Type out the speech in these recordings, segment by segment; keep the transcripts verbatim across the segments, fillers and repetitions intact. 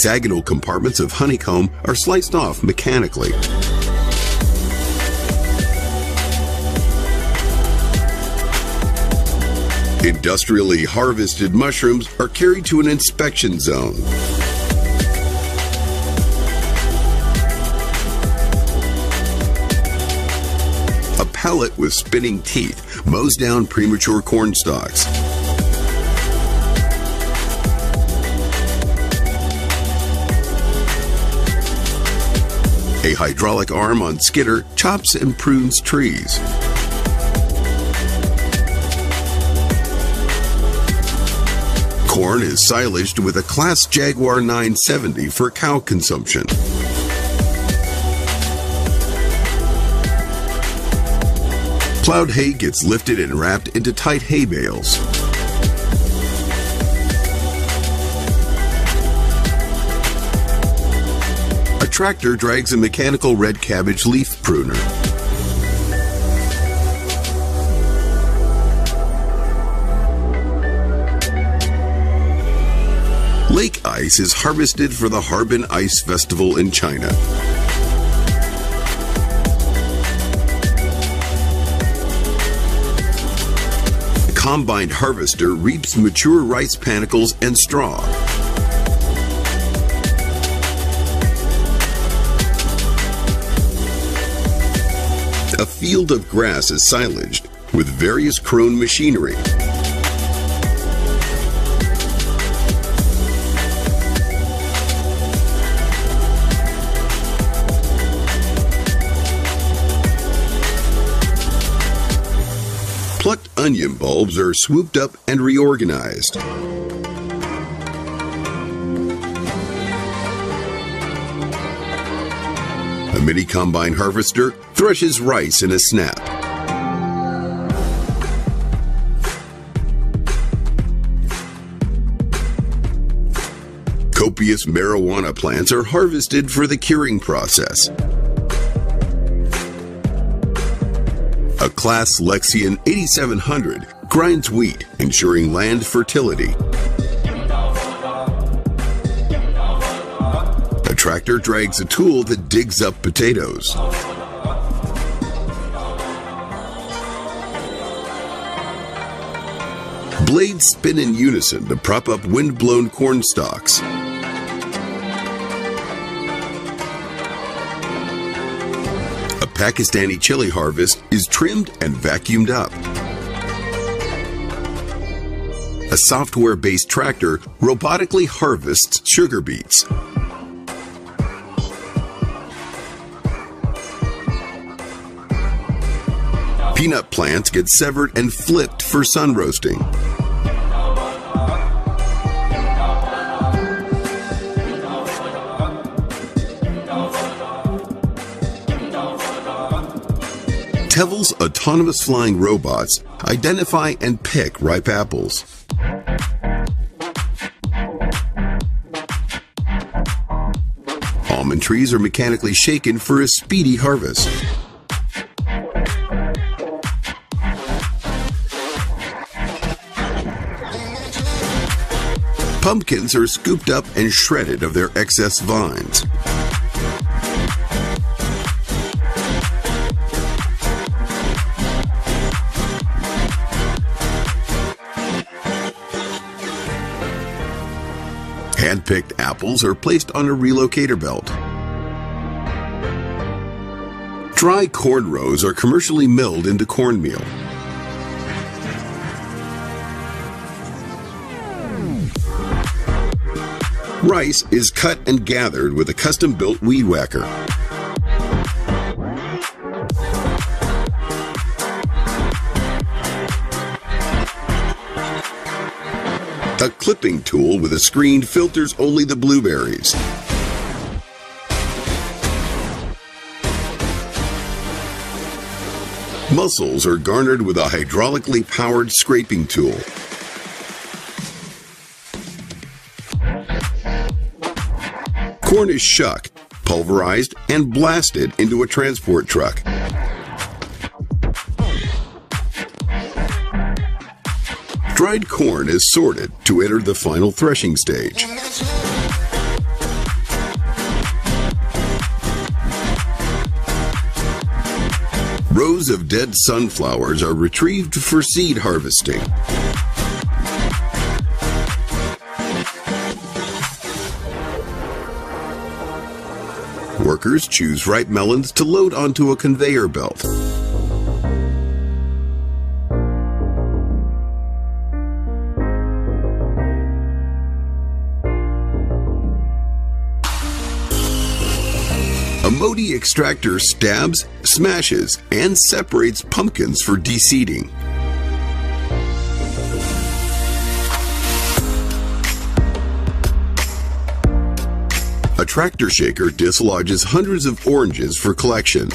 hexagonal compartments of honeycomb are sliced off mechanically. Industrially harvested mushrooms are carried to an inspection zone. A pellet with spinning teeth mows down premature corn stalks. A hydraulic arm on skidder chops and prunes trees. Corn is silaged with a Claas Jaguar nine seventy for cow consumption. Plowed hay gets lifted and wrapped into tight hay bales. A tractor drags a mechanical red cabbage leaf pruner. Lake ice is harvested for the Harbin Ice Festival in China. The combined harvester reaps mature rice panicles and straw. A field of grass is silaged with various Krone machinery. Plucked onion bulbs are swooped up and reorganized. A mini combine harvester threshes rice in a snap. Copious marijuana plants are harvested for the curing process. A Claas Lexion eighty-seven hundred grinds wheat, ensuring land fertility. A tractor drags a tool that digs up potatoes. Blades spin in unison to prop up wind-blown corn stalks. Pakistani chili harvest is trimmed and vacuumed up. A software-based tractor robotically harvests sugar beets. Peanut plants get severed and flipped for sun roasting. Tevel's autonomous flying robots identify and pick ripe apples. Almond trees are mechanically shaken for a speedy harvest. Pumpkins are scooped up and shredded of their excess vines. Hand-picked apples are placed on a relocator belt. Dry corn rows are commercially milled into cornmeal. Rice is cut and gathered with a custom-built weed whacker. A clipping tool with a screen filters only the blueberries. Mussels are garnered with a hydraulically powered scraping tool. Corn is shucked, pulverized, and blasted into a transport truck. Dried corn is sorted to enter the final threshing stage. rows of dead sunflowers are retrieved for seed harvesting. Workers choose ripe melons to load onto a conveyor belt. A Moti extractor stabs, smashes, and separates pumpkins for deseeding. A tractor shaker dislodges hundreds of oranges for collection.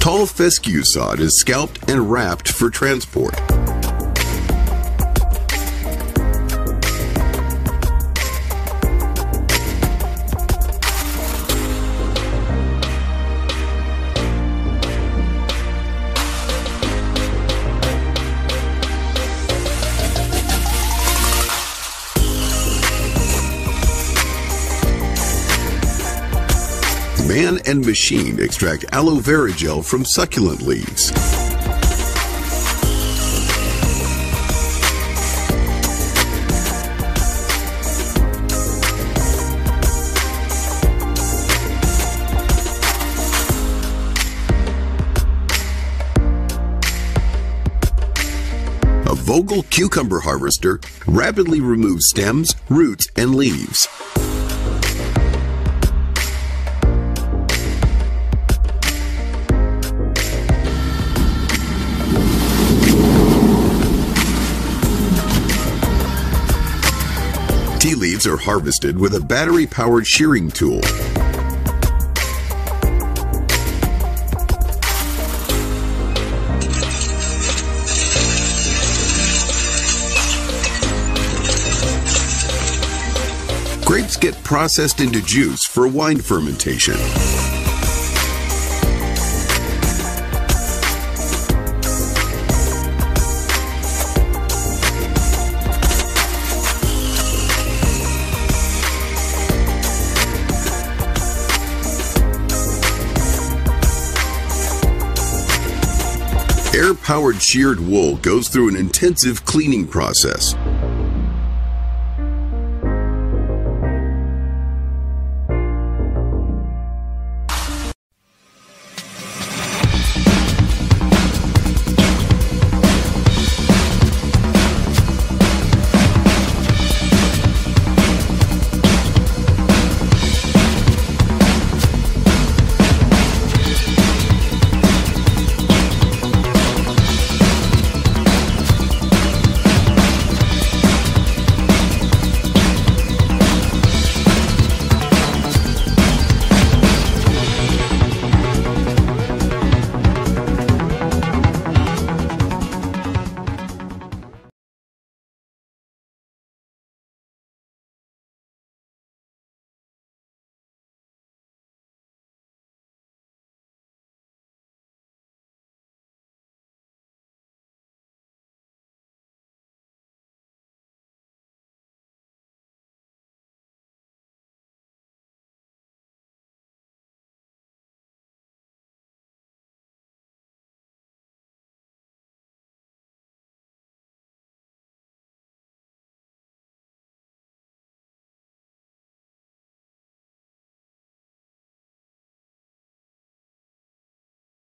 Tall fescue sod is scalped and wrapped for transport. Man and machine extract aloe vera gel from succulent leaves. A Vogel cucumber harvester rapidly removes stems, roots, and leaves. Tea leaves are harvested with a battery-powered shearing tool. Grapes get processed into juice for wine fermentation. Air-powered sheared wool goes through an intensive cleaning process.